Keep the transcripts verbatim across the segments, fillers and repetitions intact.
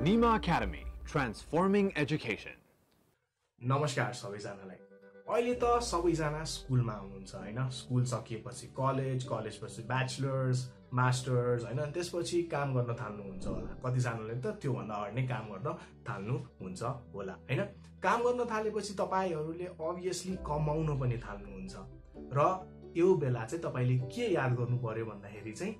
Nima Academy, transforming education. Namaskar sabaijanalai. अहिले त सबैजना स्कुलमा हुनुहुन्छ हैन, स्कुल सकिएपछि कलेज, कलेजपछि ब्याचलर्स, मास्टर्स हैन, त्यसपछि काम गर्न थाल्नुहुन्छ होला। कति जनाले त त्यो भन्दा अगाडि नै काम गर्न थाल्नु हुन्छ होला हैन। काम गर्न थालेपछि तपाईहरुले obviously कमाउन पनि थाल्नुहुन्छ र यो बेला चाहिँ तपाईले के याद गर्नु पर्यो भन्दाखेरि चाहिँ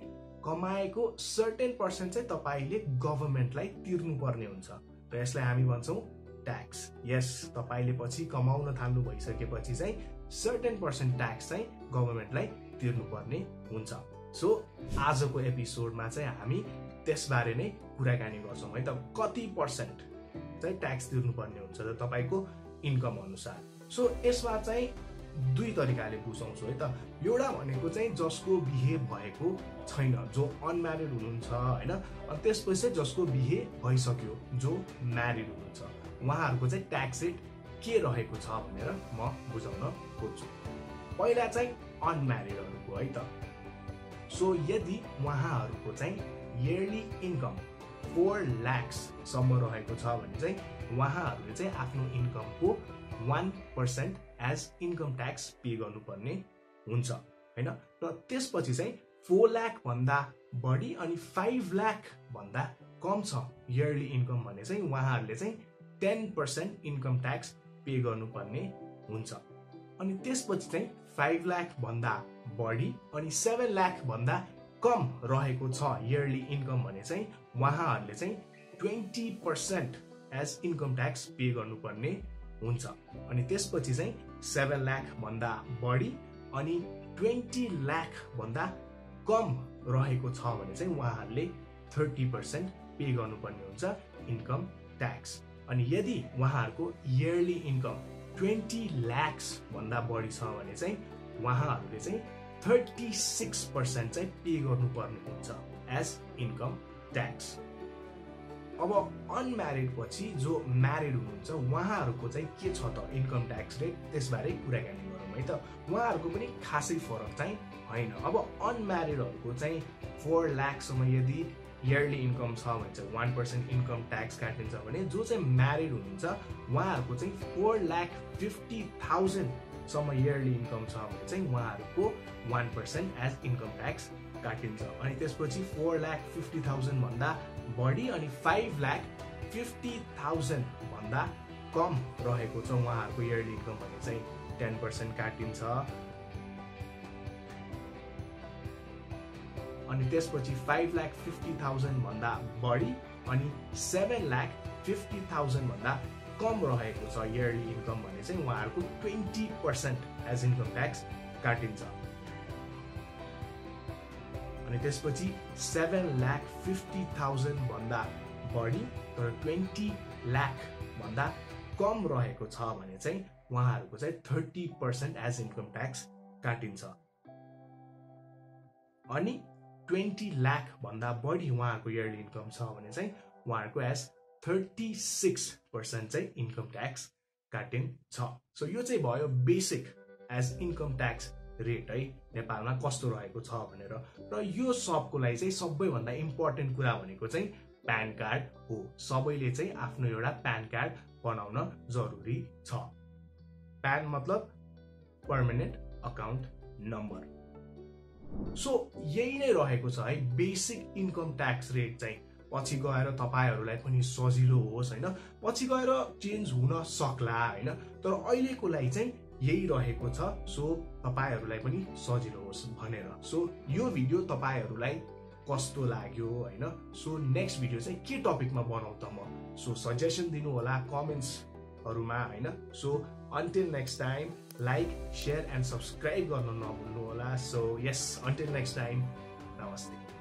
कमाएको certain percent चाहिँ तपाईले गभर्नमेन्टलाई तिर्नु पर्ने हुन्छ। र यसलाई हामी भन्छौं tax. Yes, तपाईले पछि कमाउन थाल्नु भइसकेपछि चाहिँ certain percent tax चाहिँ गभर्नमेन्टलाई तिर्नु पर्ने हुन्छ। सो आजको एपिसोडमा चाहिँ हामी त्यसबारे नै कुराकानी गर्छौं है त, कति पर्सेन्ट चाहिँ tax तिर्नु पर्ने हुन्छ त तपाईको इन्कम अनुसार। सो यसमा चाहिँ दुई तरिकाले बुझाउँछु है त। एउटा भनेको चाहिँ जसको बिहे भएको छैन, जो अनम्यारिड हुनुहुन्छ हैन, अनि त्यसपछि जसको बिहे भइसक्यो, जो म्यारिड हुनुहुन्छ, उहाँहरुको चाहिँ ट्याक्स रेट के रहेको छ भनेर म बुझाउन खोज्छु। पहिला चाहिँ अनम्यारिडहरुको है त। सो यदि उहाँहरुको चाहिँ इयरली इन्कम four लाख सम्म रहेको छ भने चाहिँ उहाँहरुले चाहिँ आफ्नो इन्कमको one percent as income tax pay गर्नुपर्ने हुन्छ हैन। र त्यसपछि चाहिँ four लाख भन्दा बढी अनि five लाख भन्दा कम छ इयरली इन्कम भने चाहिँ उहाँहरुले चाहिँ ten percent income tax pay गर्नुपर्ने हुन्छ। अनि त्यसपछि चाहिँ five लाख भन्दा बढी अनि seven लाख भन्दा कम रहेको छ इयरली इन्कम भने चाहिँ उहाँहरुले चाहिँ twenty percent as income tax pay गर्नुपर्ने हुन्छ। अनि त्यसपछि चाहिँ seven लाख भन्दा बढी अनि twenty लाख भन्दा कम रहेको छ भने चाहिँ उहाँहरुले thirty percent पे गर्नुपर्ने हुन्छ इन्कम ट्याक्स। अनि यदि उहाँहरुको इयरली इन्कम twenty लाख भन्दा बढी छ भने चाहिँ उहाँहरुले चाहिँ thirty-six percent चाहिँ पे गर्नुपर्ने हुन्छ एज इन्कम ट्याक्स। अब अनम्यारिड पछि जो म्यारिड हुनुहुन्छ उहाँहरुको चाहिँ के छ त इन्कम ट्याक्स रेट, त्यसबारे कुराकानी गरौँ है त। उहाँहरुको पनि खासै फरक चाहिँ हैन। अब अनम्यारिडहरुको चाहिँ four लाख सम्म यदि इयरली इन्कम छ भने चाहिँ one percent इन्कम ट्याक्स काटिन्छ भने जो चाहिँ म्यारिड हुनुहुन्छ उहाँहरुको चाहिँ four लाख fifty thousand सम्म इयरली इन्कम छ भने चाहिँ उहाँहरुको one percent as income tax काटिन्छ। अनि त्यसपछि four लाख fifty thousand भन्दा बढी अनि five लाख fifty thousand भन्दा कम रहेको छ उहाँहरुको इयरली इन्कम भने चाहिँ ten percent काटिन्छ। अनि त्यसपछि five लाख fifty thousand भन्दा बढी अनि seven लाख fifty thousand भन्दा कम रहेको छ इयरली इन्कम भने चाहिँ उहाँहरुको twenty percent as income tax काटिन्छ। अनि त्यसपछि seven लाख fifty thousand भन्दा बढी तर twenty लाख भन्दा कम रहेको छ भने चाहिँ उहाँहरुको चाहिँ thirty percent as income tax काटिन्छ। अनि twenty लाख भन्दा बढी उहाँको इयरली इन्कम छ भने चाहिँ उहाँको एज thirty-six percent चाहिँ इन्कम ट्याक्स काटिन्छ। सो यो चाहिँ भयो basic as income tax rate है नेपालमा कस्तो रहेको छ भनेर। र यो सबको लागि चाहिँ सबैभन्दा इम्पोर्टेन्ट कुरा भनेको चाहिँ प्यान कार्ड हो। सबैले चाहिँ आफ्नो एउटा प्यान कार्ड बनाउन जरुरी छ। प्यान मतलब पर्मानेन्ट अकाउन्ट नम्बर। सो यही नै रहेको छ है बेसिक इन्कम ट्याक्स रेट चाहिँ। पछि गएर तपाईहरुलाई पनि सजिलो होस् हैन, पछि गएर चेन्ज हुन सक्ला हैन, तर अहिलेको लागि चाहिँ यही रहेको छ। सो तपाईहरुलाई पनि सजिलो होस् भनेर। सो यो भिडियो तपाईहरुलाई कस्तो लाग्यो हैन, सो नेक्स्ट भिडियो चाहिँ के टपिकमा बनाऊ त म, सो सजेसन दिनु होला कमेन्ट्सहरुमा हैन। So until next time, like, share and subscribe garna nabullnu hola. So yes, until next time, namaste.